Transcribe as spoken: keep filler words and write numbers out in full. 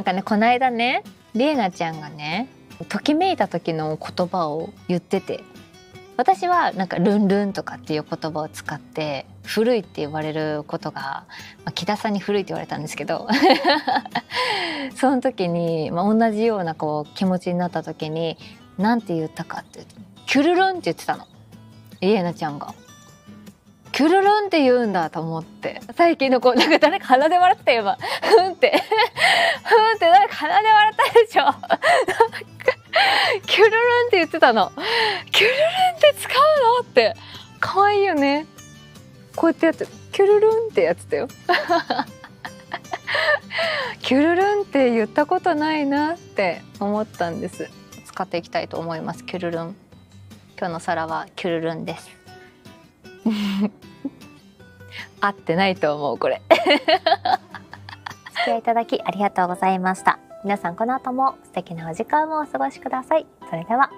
なんかね、この間ね、れいなちゃんがねときめいた時の言葉を言ってて、私はなんかルンルンとかっていう言葉を使って古いって言われることが、まあ、木田さんに古いって言われたんですけどその時に、まあ、同じようなこう気持ちになった時になんて言ったかって「キュルルン」って言ってたの、れいなちゃんが。キュルルンって言うんだと思って、最近の子なんか誰か鼻で笑ってたよ今ふんってふんって誰か鼻で笑ったでしょなんかキュルルンって言ってたの。キュルルンって使うのって可愛いよね。こうやってやってキュルルンってやってたよキュルルンって言ったことないなって思ったんです。使っていきたいと思います。キュルルン。今日の皿はキュルルンです。合ってないと思うこれ。お付き合いいただきありがとうございました。皆さんこの後も素敵なお時間をお過ごしください。それでは。